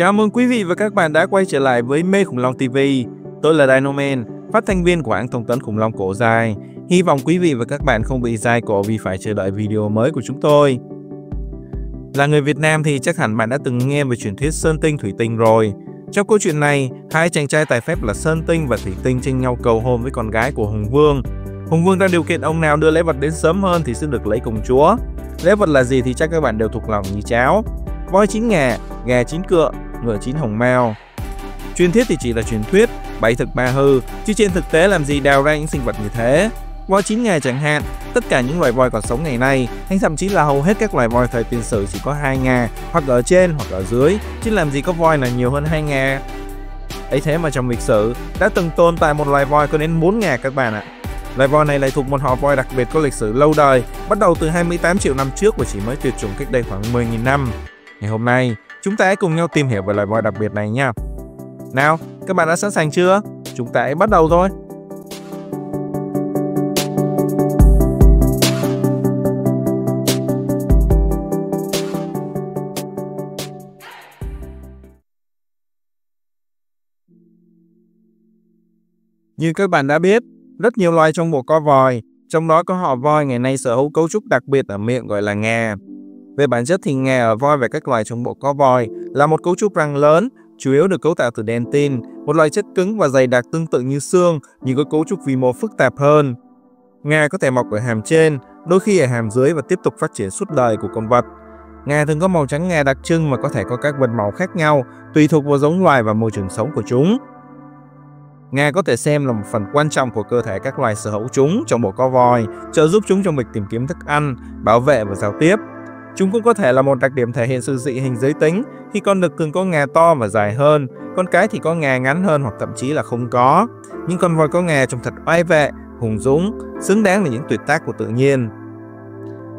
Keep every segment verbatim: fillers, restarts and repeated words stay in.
Chào mừng quý vị và các bạn đã quay trở lại với Mê Khủng Long ti vi. Tôi là Dino Man, phát thanh viên của hãng thông tấn Khủng Long Cổ dài. Hy vọng quý vị và các bạn không bị dai cổ vì phải chờ đợi video mới của chúng tôi. Là người Việt Nam thì chắc hẳn bạn đã từng nghe về truyền thuyết Sơn Tinh Thủy Tinh rồi. Trong câu chuyện này, hai chàng trai tài phép là Sơn Tinh và Thủy Tinh tranh nhau cầu hôn với con gái của Hùng Vương. Hùng Vương ra điều kiện ông nào đưa lễ vật đến sớm hơn thì sẽ được lấy công chúa. Lễ vật là gì thì chắc các bạn đều thuộc lòng như cháo. Voi chín ngà, gà chín cựa, ngựa chín hồng mao. Truyền thuyết thì chỉ là truyền thuyết, bậy thực ba hư, chứ trên thực tế làm gì đào ra những sinh vật như thế. Voi chín ngà chẳng hạn, tất cả những loài voi còn sống ngày nay, hay thậm chí là hầu hết các loài voi thời tiền sử chỉ có hai ngà, hoặc ở trên hoặc ở dưới, chứ làm gì có voi là nhiều hơn hai ngà. Ấy thế mà trong lịch sử, đã từng tồn tại một loài voi có đến bốn ngà các bạn ạ. Loài voi này lại thuộc một họ voi đặc biệt có lịch sử lâu đời, bắt đầu từ hai mươi tám triệu năm trước và chỉ mới tuyệt chủng cách đây khoảng mười nghìn năm. Ngày hôm nay, chúng ta hãy cùng nhau tìm hiểu về loài voi đặc biệt này nha. Nào, các bạn đã sẵn sàng chưa? Chúng ta hãy bắt đầu thôi. Như các bạn đã biết, rất nhiều loài trong bộ có voi, trong đó có họ voi ngày nay sở hữu cấu trúc đặc biệt ở miệng gọi là ngà. Về bản chất thì ngà ở voi và các loài trong bộ có voi là một cấu trúc răng lớn, chủ yếu được cấu tạo từ dentin, một loại chất cứng và dày đặc tương tự như xương nhưng có cấu trúc vi mô phức tạp hơn. Ngà có thể mọc ở hàm trên, đôi khi ở hàm dưới và tiếp tục phát triển suốt đời của con vật. Ngà thường có màu trắng ngà đặc trưng và có thể có các vân màu khác nhau tùy thuộc vào giống loài và môi trường sống của chúng. Ngà có thể xem là một phần quan trọng của cơ thể các loài sở hữu chúng trong bộ có voi, trợ giúp chúng trong việc tìm kiếm thức ăn, bảo vệ và giao tiếp. Chúng cũng có thể là một đặc điểm thể hiện sự dị hình giới tính, khi con đực thường có ngà to và dài hơn, con cái thì có ngà ngắn hơn hoặc thậm chí là không có. Nhưng con voi có ngà trông thật oai vệ, hùng dũng, xứng đáng là những tuyệt tác của tự nhiên.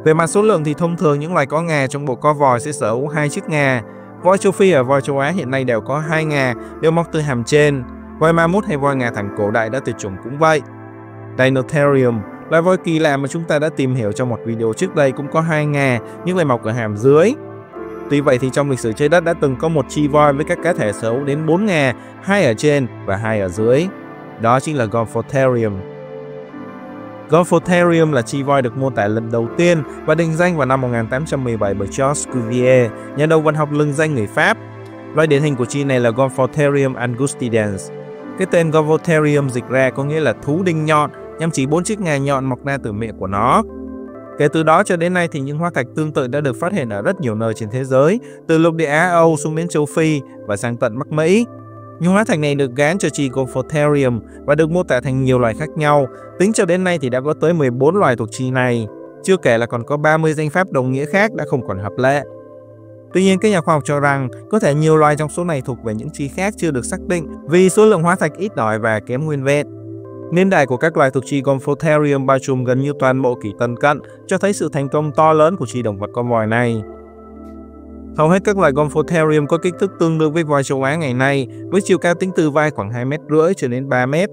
Về mặt số lượng thì thông thường những loài có ngà trong bộ có voi sẽ sở hữu hai chiếc ngà. Voi châu Phi và voi châu Á hiện nay đều có hai ngà, đều mọc từ hàm trên. Voi mammoth hay voi ngà thẳng cổ đại đã tuyệt chủng cũng vậy. Rhynchotherium, loài voi kỳ lạ mà chúng ta đã tìm hiểu trong một video trước đây cũng có hai ngà nhưng lại mọc ở hàm dưới. Tuy vậy thì trong lịch sử trái đất đã từng có một chi voi với các cá thể sở hữu đến bốn ngà, hai ở trên và hai ở dưới. Đó chính là Gomphotherium. Gomphotherium là chi voi được mô tả lần đầu tiên và định danh vào năm một nghìn tám trăm mười bảy bởi George Cuvier, nhà đầu văn học lừng danh người Pháp. Loài điển hình của chi này là Gomphotherium angustidens. Cái tên Gomphotherium dịch ra có nghĩa là thú đinh nhọn, nhằm chỉ bốn chiếc ngà nhọn mọc ra từ miệng của nó. Kể từ đó cho đến nay thì những hóa thạch tương tự đã được phát hiện ở rất nhiều nơi trên thế giới, từ lục địa Á Âu xuống đến châu Phi và sang tận Bắc Mỹ. Những hóa thạch này được gán cho chi Gomphotherium và được mô tả thành nhiều loài khác nhau. Tính cho đến nay thì đã có tới mười bốn loài thuộc chi này, chưa kể là còn có ba mươi danh pháp đồng nghĩa khác đã không còn hợp lệ. Tuy nhiên, các nhà khoa học cho rằng có thể nhiều loài trong số này thuộc về những chi khác chưa được xác định vì số lượng hóa thạch ít ỏi và kém nguyên vẹn. Niên đại của các loài thuộc chi Gomphotherium bao trùm gần như toàn bộ kỷ Tân Cận, cho thấy sự thành công to lớn của chi động vật con voi này. Hầu hết các loài Gomphotherium có kích thước tương đương với voi châu Á ngày nay, với chiều cao tính từ vai khoảng hai mét rưỡi cho đến ba mét.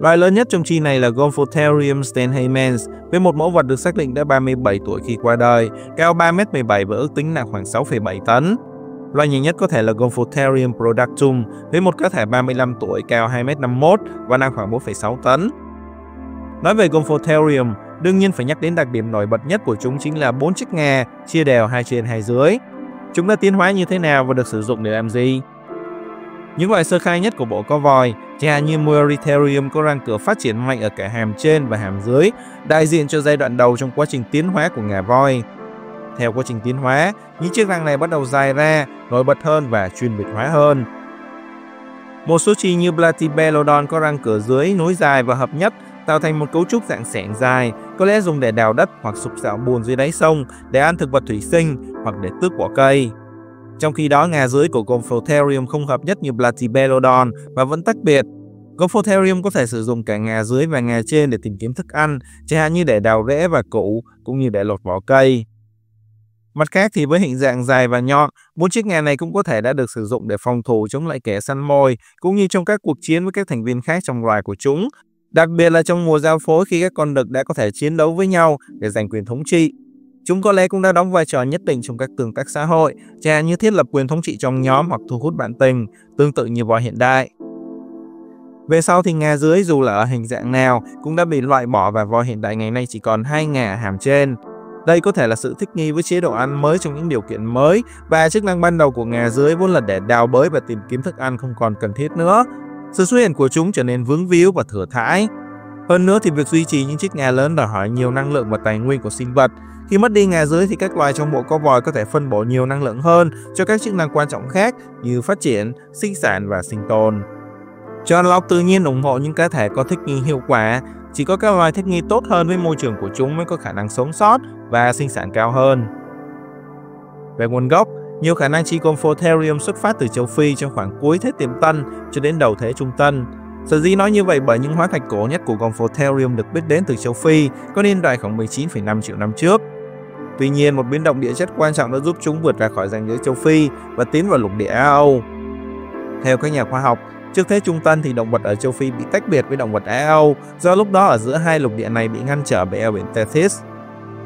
Loài lớn nhất trong chi này là Gomphotherium steinheimense, với một mẫu vật được xác định đã ba mươi bảy tuổi khi qua đời, cao ba mét mười bảy và ước tính nặng khoảng sáu phẩy bảy tấn. Loài nhỏ nhất có thể là Gomphotherium productum, với một cá thể ba mươi lăm tuổi, cao hai mét năm mươi mốt và nặng khoảng bốn phẩy sáu tấn. Nói về Gomphotherium, đương nhiên phải nhắc đến đặc điểm nổi bật nhất của chúng chính là bốn chiếc ngà, chia đều hai trên hai dưới. Chúng đã tiến hóa như thế nào và được sử dụng để làm gì? Những loài sơ khai nhất của bộ có voi, trà như Moeritherium có răng cửa phát triển mạnh ở cả hàm trên và hàm dưới, đại diện cho giai đoạn đầu trong quá trình tiến hóa của ngà voi. Theo quá trình tiến hóa, những chiếc răng này bắt đầu dài ra, nổi bật hơn và chuyên biệt hóa hơn. Một số chi như Platybelodon có răng cửa dưới nối dài và hợp nhất, tạo thành một cấu trúc dạng xẻng dài, có lẽ dùng để đào đất hoặc sục sạo bùn dưới đáy sông, để ăn thực vật thủy sinh hoặc để tước vỏ cây. Trong khi đó, ngà dưới của Gomphotherium không hợp nhất như Platybelodon và vẫn tách biệt. Gomphotherium có thể sử dụng cả ngà dưới và ngà trên để tìm kiếm thức ăn, chẳng hạn như để đào rễ và củ, cũng như để lột vỏ cây. Mặt khác thì với hình dạng dài và nhọn, bốn chiếc ngà này cũng có thể đã được sử dụng để phòng thủ chống lại kẻ săn mồi, cũng như trong các cuộc chiến với các thành viên khác trong loài của chúng, đặc biệt là trong mùa giao phối khi các con đực đã có thể chiến đấu với nhau để giành quyền thống trị. Chúng có lẽ cũng đã đóng vai trò nhất định trong các tương tác xã hội, chẳng như thiết lập quyền thống trị trong nhóm hoặc thu hút bạn tình, tương tự như voi hiện đại. Về sau thì ngà dưới dù là ở hình dạng nào cũng đã bị loại bỏ và voi hiện đại ngày nay chỉ còn hai ngà hàm trên. Đây có thể là sự thích nghi với chế độ ăn mới trong những điều kiện mới, và chức năng ban đầu của ngà dưới vốn là để đào bới và tìm kiếm thức ăn không còn cần thiết nữa. Sự xuất hiện của chúng trở nên vướng víu và thừa thãi. Hơn nữa thì việc duy trì những chiếc ngà lớn đòi hỏi nhiều năng lượng và tài nguyên của sinh vật. Khi mất đi ngà dưới thì các loài trong bộ có vòi có thể phân bổ nhiều năng lượng hơn cho các chức năng quan trọng khác như phát triển, sinh sản và sinh tồn. Chọn lọc tự nhiên ủng hộ những cá thể có thích nghi hiệu quả. Chỉ có các loài thích nghi tốt hơn với môi trường của chúng mới có khả năng sống sót và sinh sản cao hơn. Về nguồn gốc, nhiều khả năng chi Gomphotherium xuất phát từ châu Phi trong khoảng cuối thế Tiền Tân cho đến đầu thế Trung Tân. Sở dĩ nói như vậy bởi những hóa thạch cổ nhất của Gomphotherium được biết đến từ châu Phi có niên đại khoảng mười chín phẩy năm triệu năm trước. Tuy nhiên, một biến động địa chất quan trọng đã giúp chúng vượt ra khỏi ranh giới châu Phi và tiến vào lục địa Á Âu. Theo các nhà khoa học, trước thế Trung Tân thì động vật ở châu Phi bị tách biệt với động vật Á Âu do lúc đó ở giữa hai lục địa này bị ngăn trở bởi eo biển Tethys.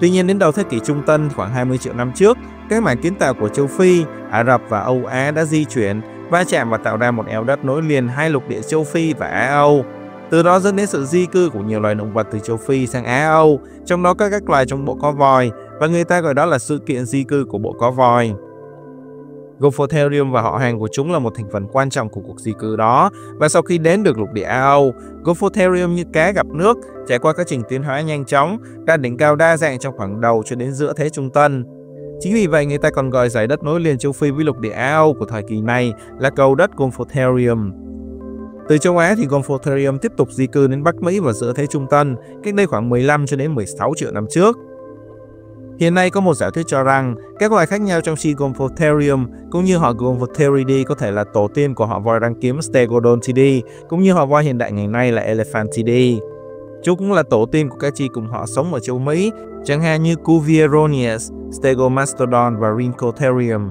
Tuy nhiên, đến đầu thế kỷ Trung Tân khoảng hai mươi triệu năm trước, các mảng kiến tạo của châu Phi, Ả Rập và Âu Á đã di chuyển, va chạm và tạo ra một eo đất nối liền hai lục địa châu Phi và Á Âu. Từ đó dẫn đến sự di cư của nhiều loài động vật từ châu Phi sang Á Âu, trong đó có các loài trong bộ có vòi, và người ta gọi đó là sự kiện di cư của bộ có vòi. Gomphotherium và họ hàng của chúng là một thành phần quan trọng của cuộc di cư đó, và sau khi đến được lục địa Á Âu, Gomphotherium như cá gặp nước, trải qua các trình tiến hóa nhanh chóng, đạt đỉnh cao đa dạng trong khoảng đầu cho đến giữa thế Trung Tân. Chính vì vậy, người ta còn gọi giải đất nối liền châu Phi với lục địa Á Âu của thời kỳ này là cầu đất Gomphotherium. Từ châu Á thì Gomphotherium tiếp tục di cư đến Bắc Mỹ vào giữa thế Trung Tân, cách đây khoảng mười lăm cho đến mười sáu triệu năm trước. Hiện nay có một giả thuyết cho rằng các loài khác nhau trong chi Gomphotherium cũng như họ Gomphotheriidae có thể là tổ tiên của họ voi răng kiếm Stegodontidae cũng như họ voi hiện đại ngày nay là Elephantidae. Chúng cũng là tổ tiên của các chi cùng họ sống ở châu Mỹ, chẳng hạn như Cuvieronius, Stegomastodon và Rhynchotherium.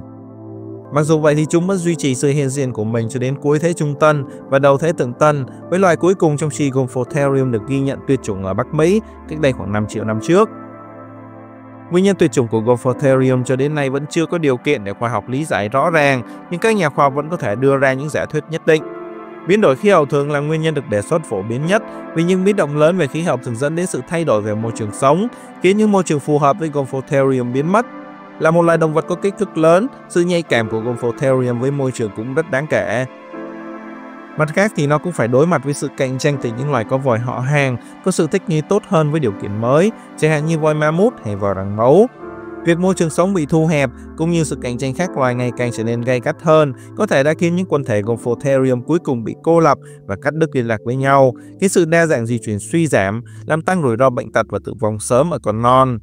Mặc dù vậy thì chúng vẫn duy trì sự hiện diện của mình cho đến cuối thế Trung Tân và đầu thế Thượng Tân, với loài cuối cùng trong chi Gomphotherium được ghi nhận tuyệt chủng ở Bắc Mỹ cách đây khoảng năm triệu năm trước. Nguyên nhân tuyệt chủng của Gomphotherium cho đến nay vẫn chưa có điều kiện để khoa học lý giải rõ ràng, nhưng các nhà khoa học vẫn có thể đưa ra những giả thuyết nhất định. Biến đổi khí hậu thường là nguyên nhân được đề xuất phổ biến nhất, vì những biến động lớn về khí hậu thường dẫn đến sự thay đổi về môi trường sống, khiến những môi trường phù hợp với Gomphotherium biến mất. Là một loài động vật có kích thước lớn, sự nhạy cảm của Gomphotherium với môi trường cũng rất đáng kể. Mặt khác thì nó cũng phải đối mặt với sự cạnh tranh từ những loài có vòi họ hàng, có sự thích nghi tốt hơn với điều kiện mới, chẳng hạn như voi mammoth hay voi răng mấu. Việc môi trường sống bị thu hẹp cũng như sự cạnh tranh khác loài ngày càng trở nên gay gắt hơn, có thể đã khiến những quần thể Gomphotherium cuối cùng bị cô lập và cắt đứt liên lạc với nhau, khiến sự đa dạng di truyền suy giảm, làm tăng rủi ro bệnh tật và tử vong sớm ở con non.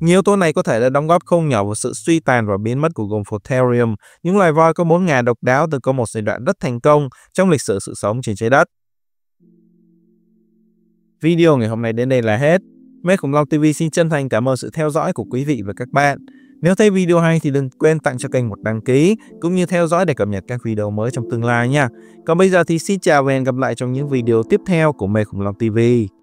Nhiều yếu tố này có thể đã đóng góp không nhỏ vào sự suy tàn và biến mất của Gomphotherium, những loài voi có bốn ngà độc đáo từng có một giai đoạn rất thành công trong lịch sử sự sống trên trái đất. Video ngày hôm nay đến đây là hết. Mê Khủng Long ti vi xin chân thành cảm ơn sự theo dõi của quý vị và các bạn. Nếu thấy video hay thì đừng quên tặng cho kênh một đăng ký, cũng như theo dõi để cập nhật các video mới trong tương lai nha. Còn bây giờ thì xin chào và hẹn gặp lại trong những video tiếp theo của Mê Khủng Long ti vi.